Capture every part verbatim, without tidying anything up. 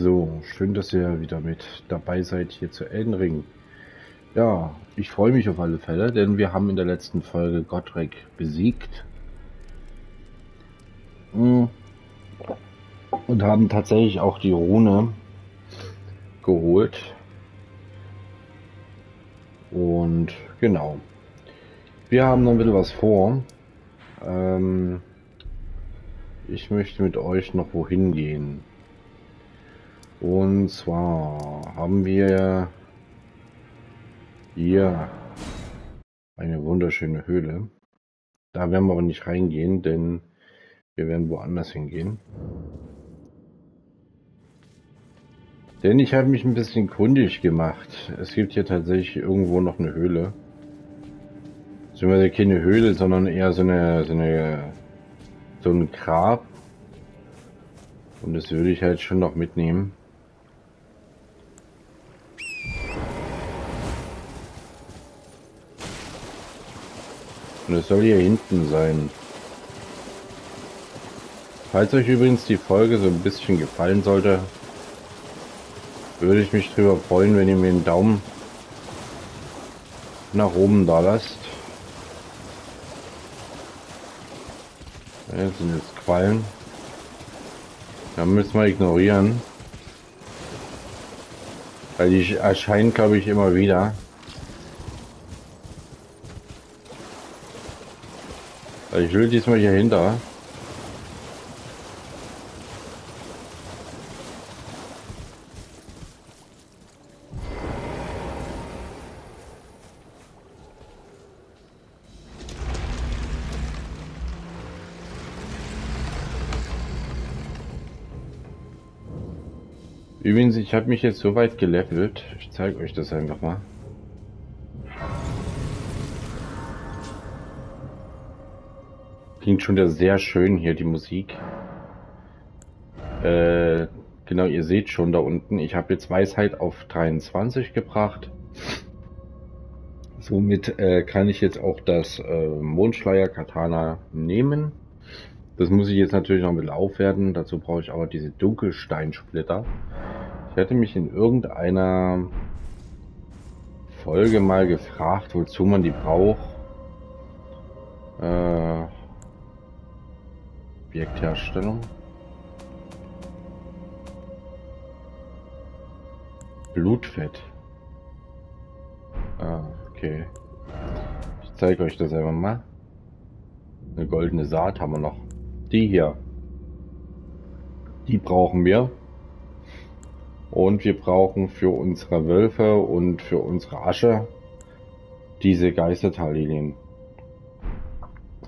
So, schön, dass ihr wieder mit dabei seid hier zu Elden Ring. Ja, ich freue mich auf alle Fälle, denn wir haben in der letzten Folge Gottrek besiegt. Und haben tatsächlich auch die Rune geholt. Und genau. Wir haben noch ein bisschen was vor. Ähm, ich möchte mit euch noch wohin gehen. Und zwar haben wir hier eine wunderschöne Höhle. Da werden wir aber nicht reingehen, denn wir werden woanders hingehen. Denn ich habe mich ein bisschen kundig gemacht. Es gibt hier tatsächlich irgendwo noch eine Höhle. Beziehungsweise keine Höhle, sondern eher so eine, so eine, so ein Grab. Und das würde ich halt schon noch mitnehmen. Und es soll hier hinten sein. Falls euch übrigens die Folge so ein bisschen gefallen sollte, würde ich mich drüber freuen, wenn ihr mir einen Daumen nach oben da lasst. Das sind jetzt Quallen. Da müssen wir ignorieren. Weil die erscheinen, glaube ich, immer wieder. Ich will diesmal hier hinter. Übrigens, ich habe mich jetzt so weit gelevelt. Ich zeige euch das einfach mal. Klingt schon wieder sehr schön hier, die Musik. Äh, genau, ihr seht schon da unten. Ich habe jetzt Weisheit auf dreiundzwanzig gebracht. Somit äh, kann ich jetzt auch das äh, Mondschleier Katana nehmen. Das muss ich jetzt natürlich noch ein bisschen aufwerten. Dazu brauche ich aber diese Dunkelsteinsplitter. Ich hätte mich in irgendeiner Folge mal gefragt, wozu man die braucht. Äh... Objektherstellung. Blutfett. Ah, okay. Ich zeige euch das einfach mal. Eine goldene Saat haben wir noch. Die hier. Die brauchen wir. Und wir brauchen für unsere Wölfe und für unsere Asche diese Geisterteillinien.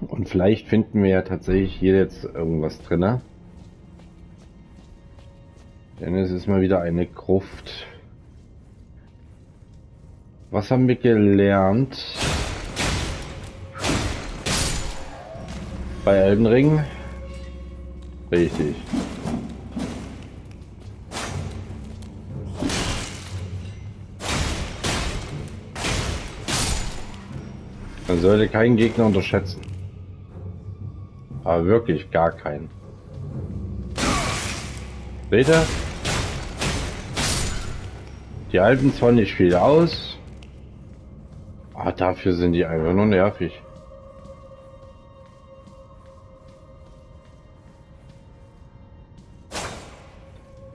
Und vielleicht finden wir ja tatsächlich hier jetzt irgendwas drin. Denn es ist mal wieder eine Gruft. Was haben wir gelernt? Bei Elbenring? Richtig. Man sollte keinen Gegner unterschätzen. Aber wirklich gar keinen. Seht ihr? Die halten zwar nicht viel aus, aber dafür sind die einfach nur nervig.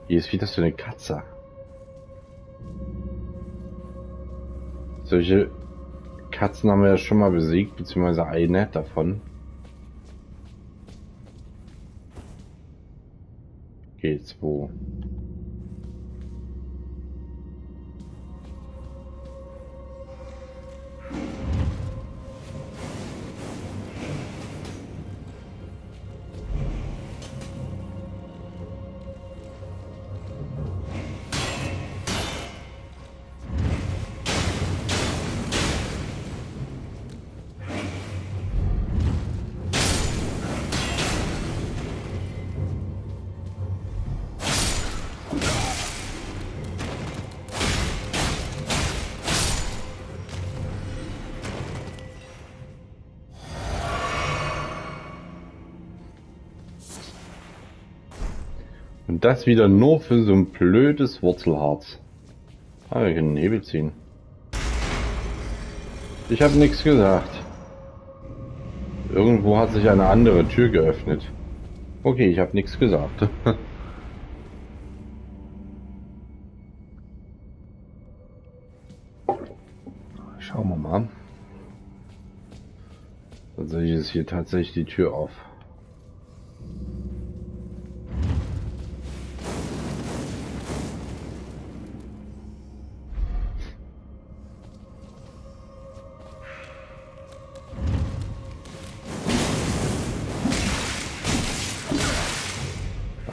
Hier ist wieder so eine Katze. Solche Katzen haben wir ja schon mal besiegt, beziehungsweise eine davon. G zwei. Und das wieder nur für so ein blödes Wurzelharz. Ah, wir können einen Hebel ziehen. Ich habe nichts gesagt. Irgendwo hat sich eine andere Tür geöffnet. Okay, ich habe nichts gesagt. Schauen wir mal. Tatsächlich ist hier tatsächlich die Tür auf.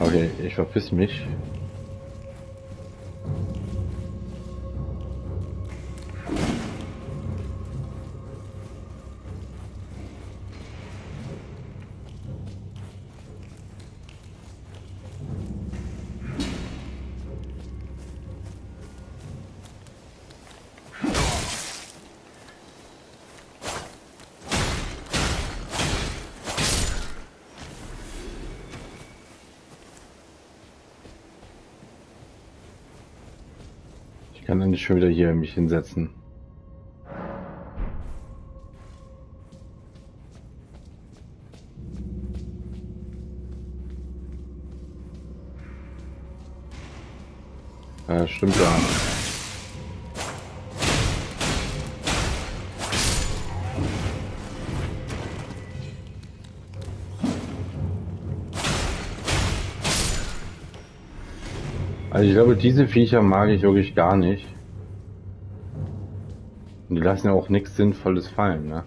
Okay, ich verpiss mich. Ich kann dann nicht schon wieder hier mich hinsetzen. Ja, stimmt ja. Also ich glaube, diese Viecher mag ich wirklich gar nicht. Und die lassen ja auch nichts Sinnvolles fallen, ne?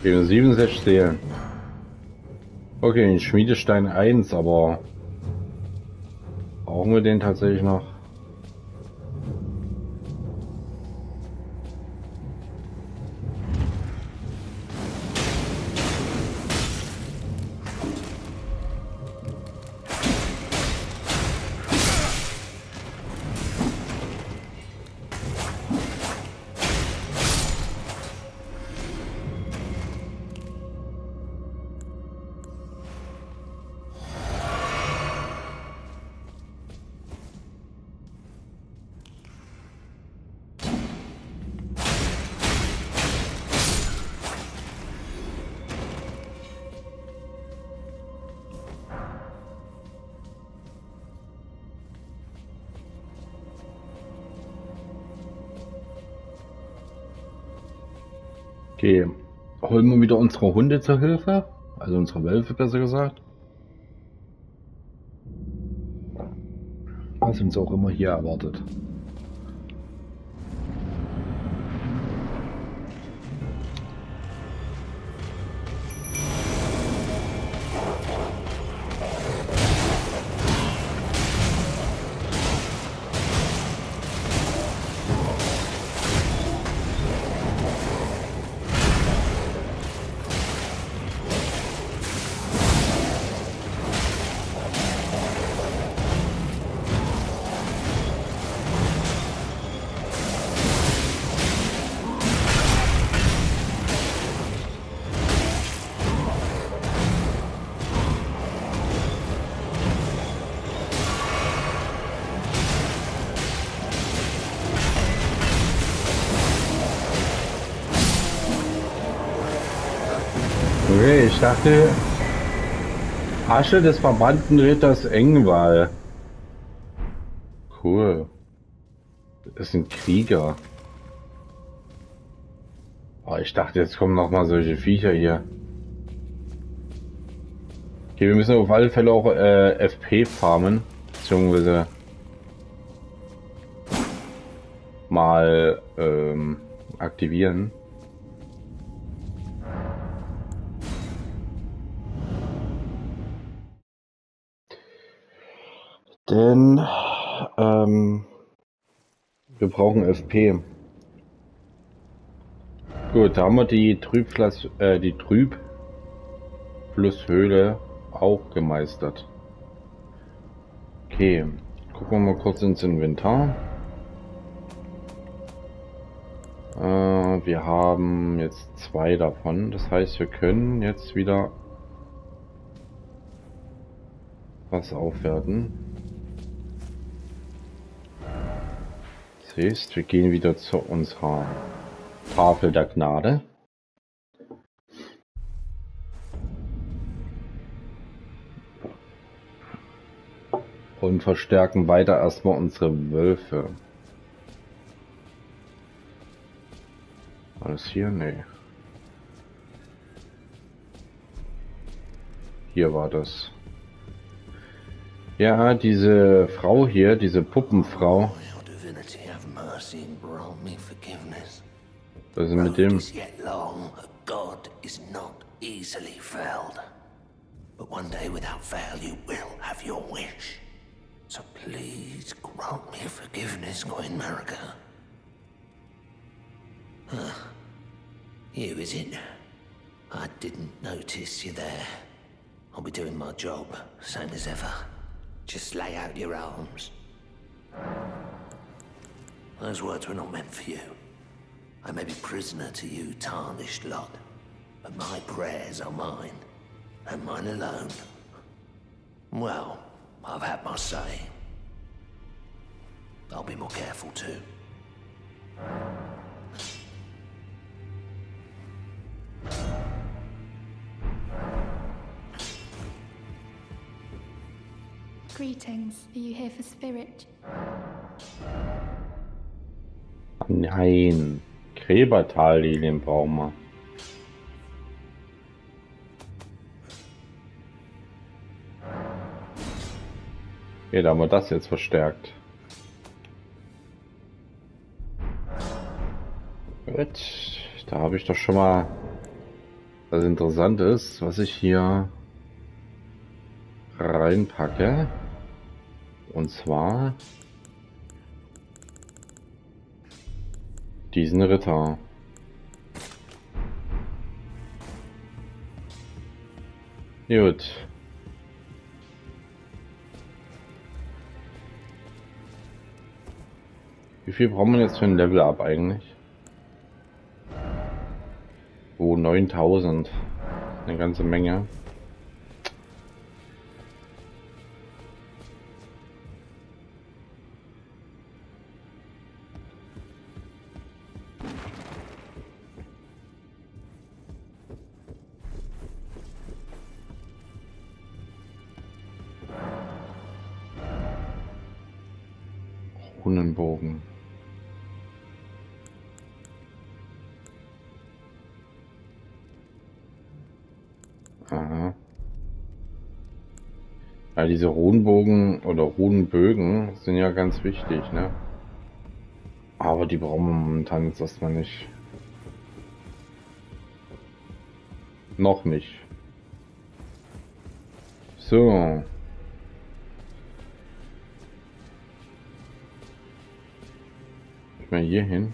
Okay, siebenundsechzig Seelen. Okay, den Schmiedestein eins, aber brauchen wir den tatsächlich noch? Okay, holen wir wieder unsere Hunde zur Hilfe, also unsere Wölfe besser gesagt. Was uns auch immer hier erwartet. Okay, ich dachte, Asche des verbannten Ritters Engwahl. Cool. Das ist ein Krieger. Oh, ich dachte, jetzt kommen nochmal solche Viecher hier. Okay, wir müssen auf alle Fälle auch äh, F P farmen. Beziehungsweise mal ähm, aktivieren. Denn ähm, wir brauchen F P. Gut, da haben wir die Trüb-Plus-Höhle, äh, die Trüb-Plus-Höhle auch gemeistert. Okay, gucken wir mal kurz ins Inventar. Äh, wir haben jetzt zwei davon. Das heißt, wir können jetzt wieder was aufwerten. Das heißt, wir gehen wieder zu unserer Tafel der Gnade. Und verstärken weiter erstmal unsere Wölfe. Alles hier? Nee. Hier war das. Ja, diese Frau hier, diese Puppenfrau. Was ist mit dem? So please grant me forgiveness, Queen Marika. Ah, you is it? I didn't notice you there. I'll be doing my job, same as ever. Just lay out your arms. Those words were not meant for you. I may be prisoner to you, tarnished lot, but my prayers are mine, and mine alone. Well. I've had my say. I'll be more careful too. Greetings. Are you here for spirit? Nein, Gräberteillinien brauchen wir. Okay, da haben wir das jetzt verstärkt. Gut, da habe ich doch schon mal was Interessantes, was ich hier reinpacke. Und zwar diesen Ritter. Gut. Wie viel braucht man jetzt für ein Level-Up eigentlich? Oh, neuntausend. Eine ganze Menge. Runenbogen. Aha. Ja, diese Runenbogen oder Runenbögen sind ja ganz wichtig, ne? Aber die brauchen wir momentan jetzt erstmal nicht. Noch nicht. So. Ich mal hier hin.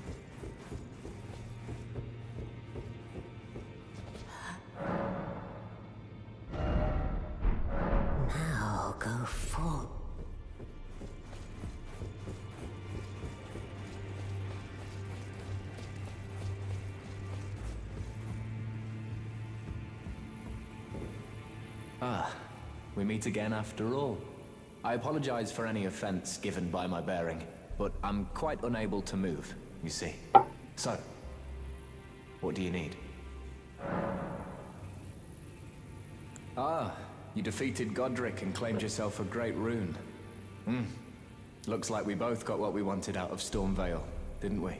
Again after all. I apologize for any offense given by my bearing, but I'm quite unable to move, you see. So, what do you need? Ah, you defeated Gottrek and claimed yourself a great rune. Hmm. Looks like we both got what we wanted out of Stormvale, didn't we?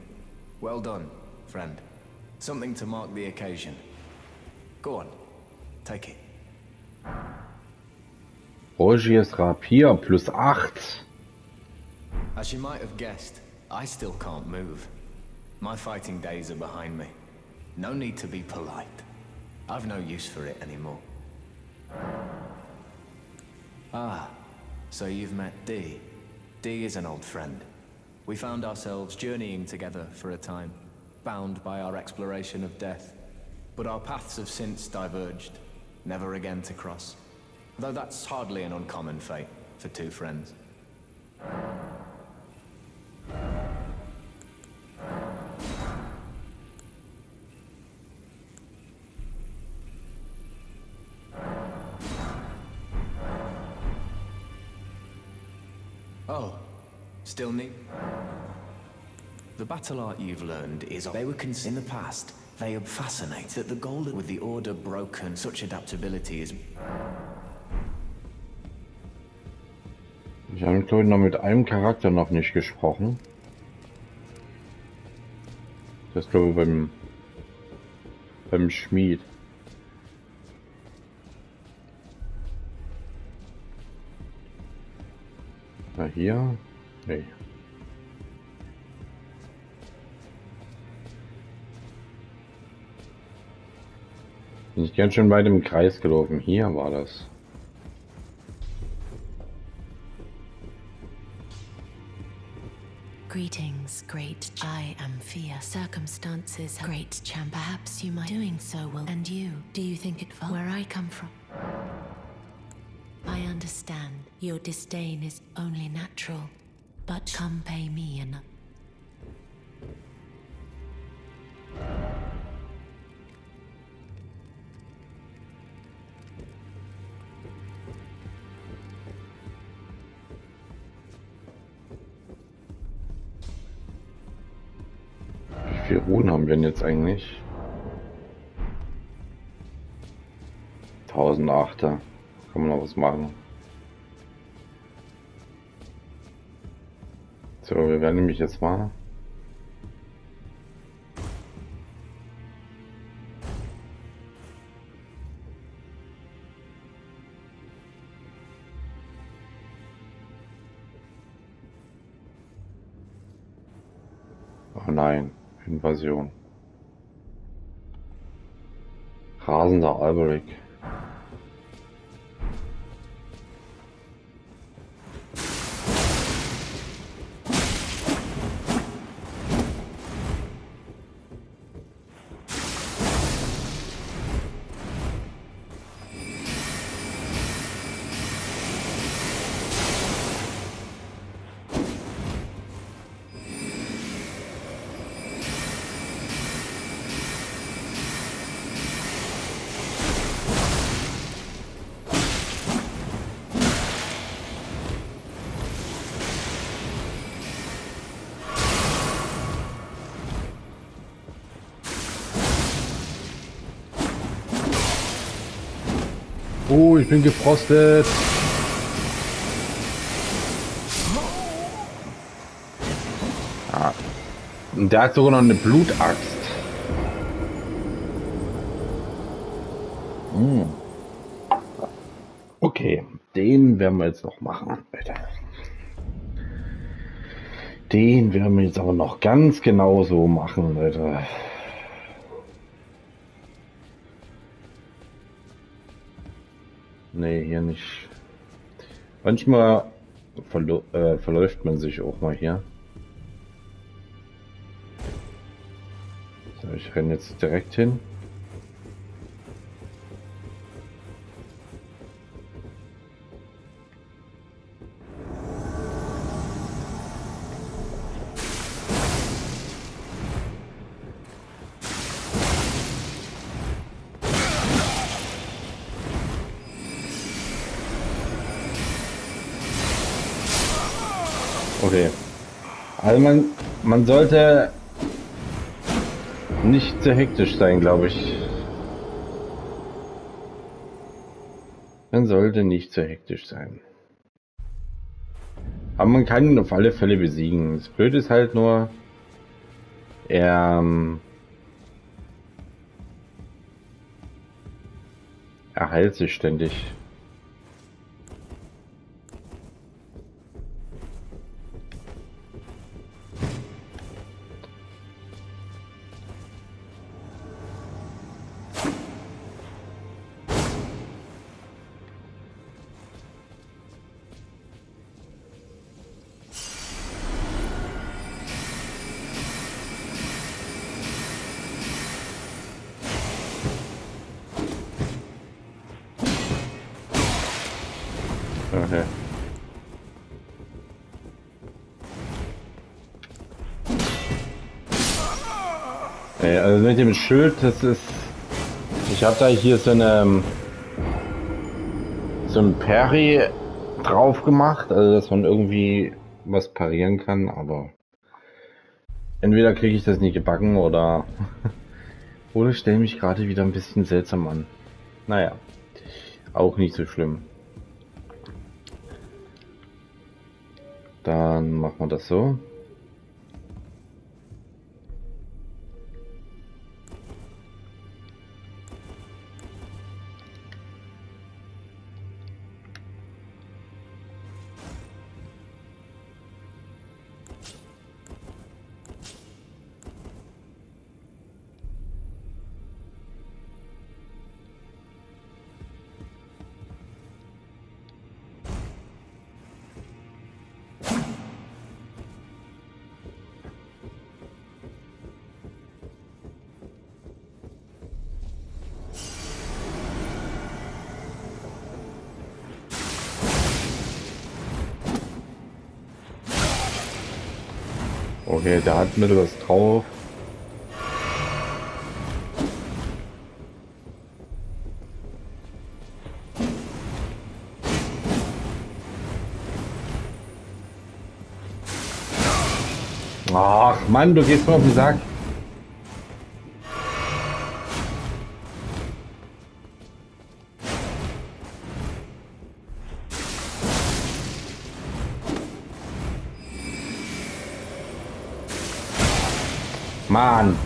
Well done, friend. Something to mark the occasion. Go on, take it. Rogier Rapier plus acht. As you might have guessed, I still can't move. My fighting days are behind me. No need to be polite. I've no use for it anymore. Ah, so you've met D. D is an old friend. We found ourselves journeying together for a time, bound by our exploration of death. But our paths have since diverged, never again to cross. Though that's hardly an uncommon fate for two friends. Oh, still new? The battle art you've learned is they were cons in the past. They are fascinated that the goal with the order broken, such adaptability is. Ich habe glaube ich noch mit einem Charakter noch nicht gesprochen. Das glaube ich beim beim Schmied. Na hier? Nee. Bin ich ganz schön weit im Kreis gelaufen. Hier war das. Greetings, great. I am fear. Circumstances, great champ. Perhaps you might doing so will. And you, do you think it fell? Where I come from? I understand. Your disdain is only natural. But come pay me an. Wie viele Runen haben wir denn jetzt eigentlich? tausendachter. Kann man noch was machen. So, wir werden nämlich jetzt mal. Oh nein. Invasion. Rasender Alberic. Oh, ich bin gefrostet. Ah. Und der hat sogar noch eine Blutaxt. Hm. Okay, den werden wir jetzt noch machen, Alter. Den werden wir jetzt aber noch ganz genau so machen, Leute. Nee, hier nicht. Manchmal verlo äh, verläuft man sich auch mal hier. So, ich renne jetzt direkt hin. Okay. Also man, man sollte nicht zu hektisch sein, glaube ich. Man sollte nicht zu hektisch sein. Aber man kann ihn auf alle Fälle besiegen. Das Blöde ist halt nur, er, er heilt sich ständig. Okay. Ey, also mit dem Schild, das ist. Ich habe da hier so eine so ein Parry drauf gemacht, also dass man irgendwie was parieren kann, aber entweder kriege ich das nie gebacken oder oder stelle mich gerade wieder ein bisschen seltsam an. Naja, auch nicht so schlimm. Dann machen wir das so. Okay, der hat mittel was drauf. Ach Mann, du gehst mir auf den Sack. Mann.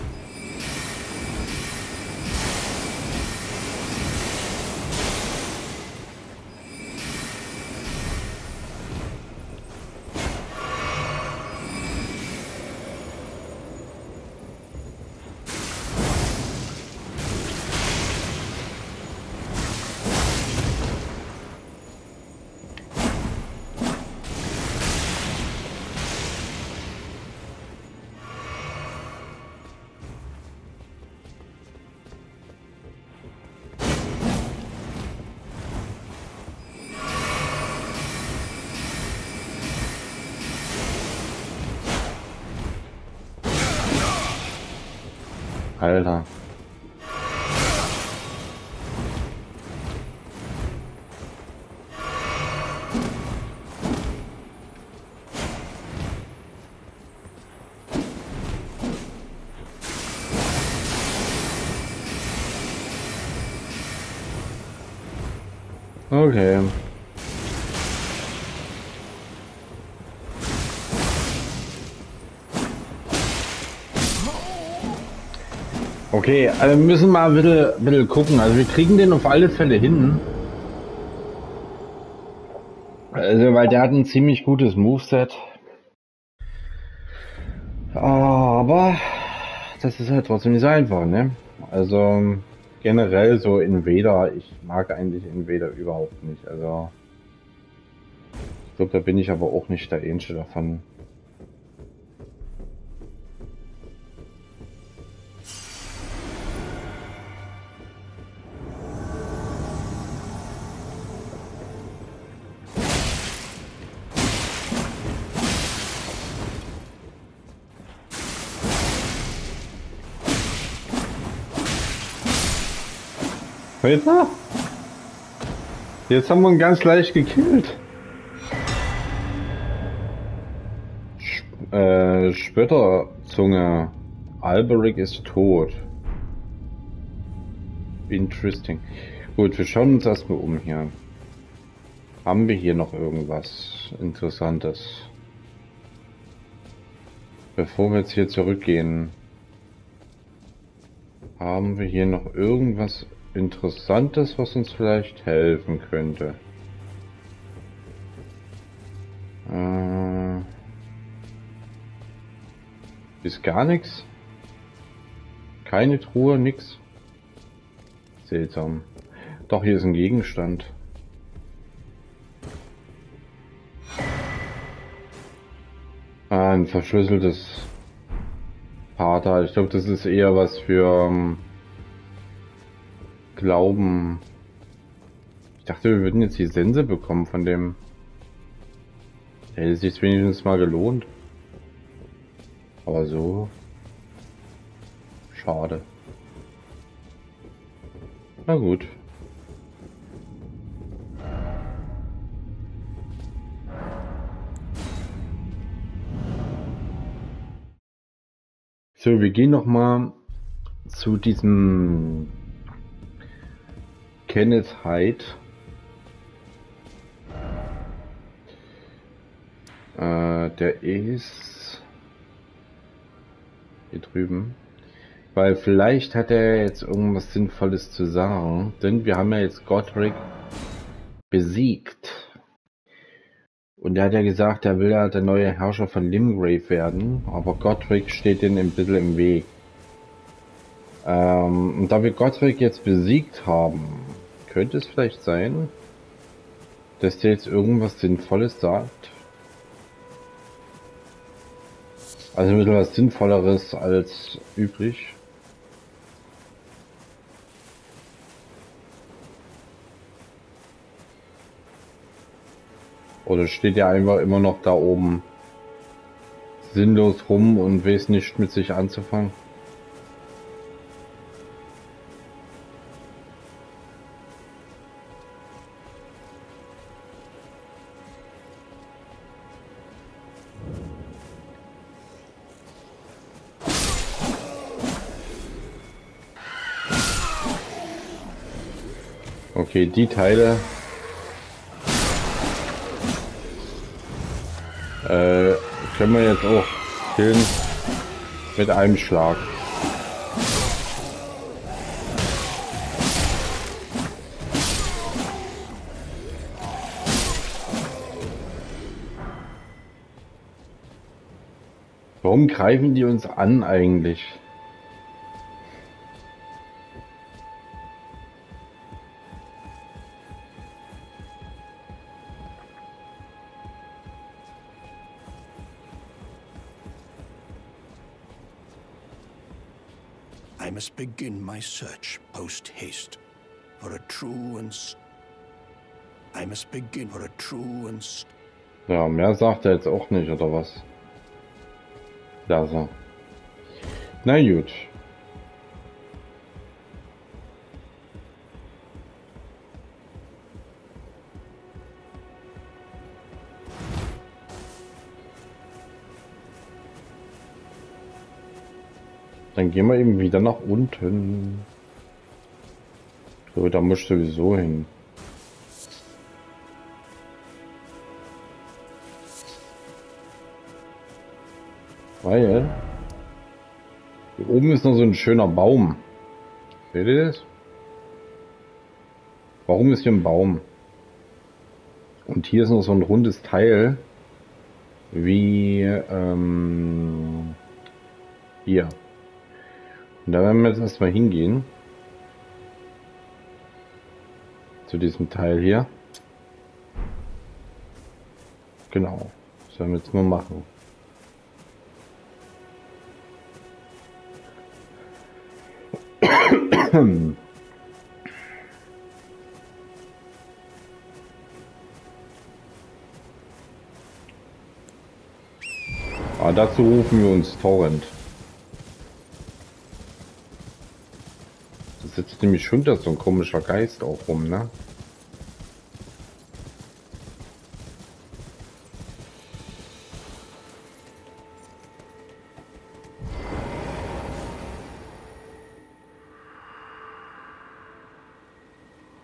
Alter. Okay. Okay, also wir müssen mal ein bisschen, ein bisschen gucken. Also wir kriegen den auf alle Fälle hin. Also, weil der hat ein ziemlich gutes Moveset. Aber das ist halt trotzdem nicht so einfach, ne? Also generell so Invader, ich mag eigentlich Invader überhaupt nicht. Also ich glaube, da bin ich aber auch nicht der Einzige davon. Alter. Jetzt haben wir ihn ganz leicht gekillt. Sp äh, Spötterzunge. Alberic ist tot. Interesting. Gut, wir schauen uns erstmal um hier. Haben wir hier noch irgendwas Interessantes? Bevor wir jetzt hier zurückgehen. Haben wir hier noch irgendwas Interessantes, was uns vielleicht helfen könnte. Äh, ist gar nichts. Keine Truhe, nix. Seltsam. Doch, hier ist ein Gegenstand. Ah, ein verschlüsseltes Paar. Ich glaube, das ist eher was für Glauben. Ich dachte, wir würden jetzt die Sense bekommen von dem. Der hätte sich wenigstens mal gelohnt. Aber so. Schade. Na gut. So, wir gehen nochmal zu diesem Kenneth Hyde. Äh, der ist hier drüben. Weil vielleicht hat er jetzt irgendwas Sinnvolles zu sagen. Denn wir haben ja jetzt Gottrek besiegt. Und er hat ja gesagt, er will ja der neue Herrscher von Limgrave werden. Aber Gottrek steht denen ein bisschen im Weg. Ähm, und da wir Gottrek jetzt besiegt haben, könnte es vielleicht sein, dass der jetzt irgendwas Sinnvolles sagt. Also ein bisschen was Sinnvolleres als üblich. Oder steht er einfach immer noch da oben sinnlos rum und weiß nicht mit sich anzufangen? Okay, die Teile äh, können wir jetzt auch killen mit einem Schlag. Warum greifen die uns an eigentlich? Begin my search post haste for a true and I must begin for a true and ja, mehr sagt er jetzt auch nicht, oder was? Da so. Na gut. Dann gehen wir eben wieder nach unten. So, da muss ich sowieso hin. Weil hier oben ist noch so ein schöner Baum. Seht ihr das? Warum ist hier ein Baum? Und hier ist noch so ein rundes Teil. Wie ähm, hier. Und da werden wir jetzt erstmal hingehen. Zu diesem Teil hier. Genau. Das werden wir jetzt mal machen. Aber dazu rufen wir uns Torrent. Sitzt nämlich schon da so ein komischer Geist auch rum, ne?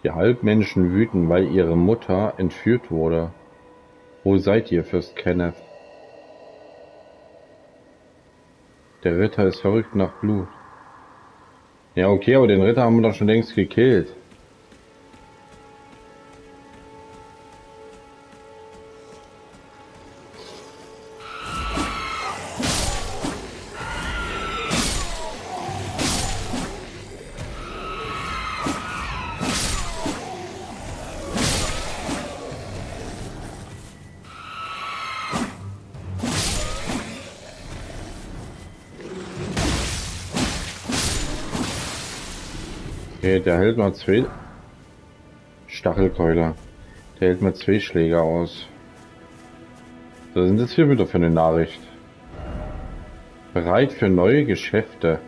Die Halbmenschen wüten, weil ihre Mutter entführt wurde. Wo seid ihr, Fürst Kenneth? Der Ritter ist verrückt nach Blut. Ja, okay, aber den Ritter haben wir doch schon längst gekillt. Der hält mal zwei Stachelkeuler. Der hält mal zwei Schläge aus. Was sind das hier wieder für eine Nachricht? Bereit für neue Geschäfte.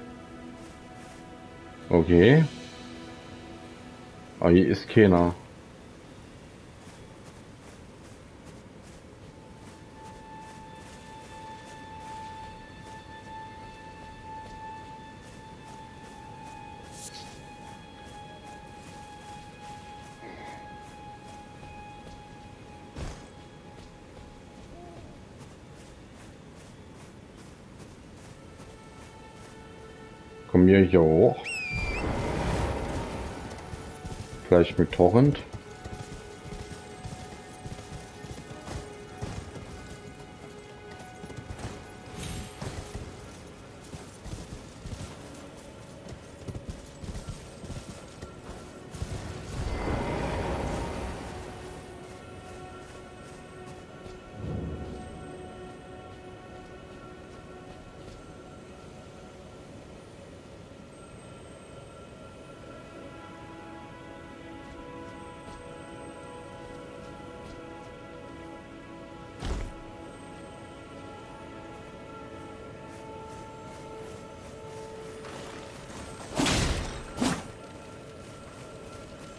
Okay. Aber hier ist keiner. Kommen wir hier hoch. Vielleicht mit Torrent.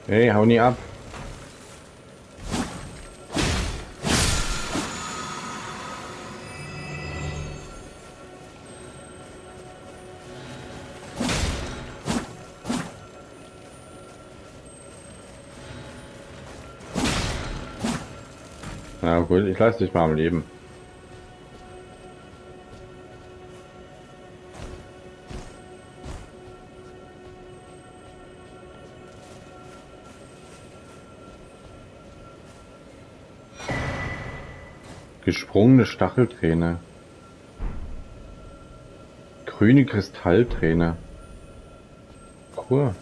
Hey, hau nie ab. Na gut, ich lasse dich mal am Leben. Gesprungene Stachelträne. Grüne Kristallträne. Cool.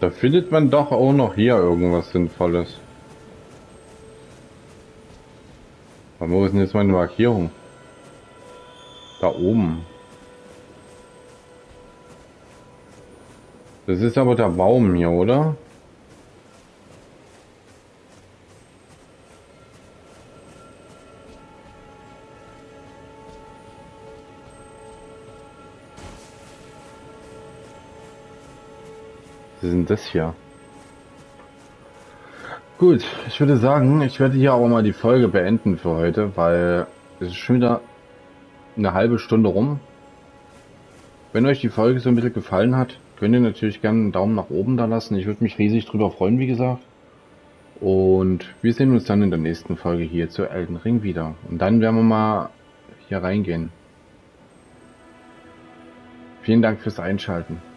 Da findet man doch auch noch hier irgendwas Sinnvolles. Aber wo ist denn jetzt meine Markierung? Da oben. Das ist aber der Baum hier, oder? Was ist denn das hier? Gut, ich würde sagen, ich werde hier aber mal die Folge beenden für heute, weil es ist schon wieder eine halbe Stunde rum. Wenn euch die Folge so ein bisschen gefallen hat, könnt ihr natürlich gerne einen Daumen nach oben da lassen. Ich würde mich riesig drüber freuen, wie gesagt. Und wir sehen uns dann in der nächsten Folge hier zu Elden Ring wieder. Und dann werden wir mal hier reingehen. Vielen Dank fürs Einschalten.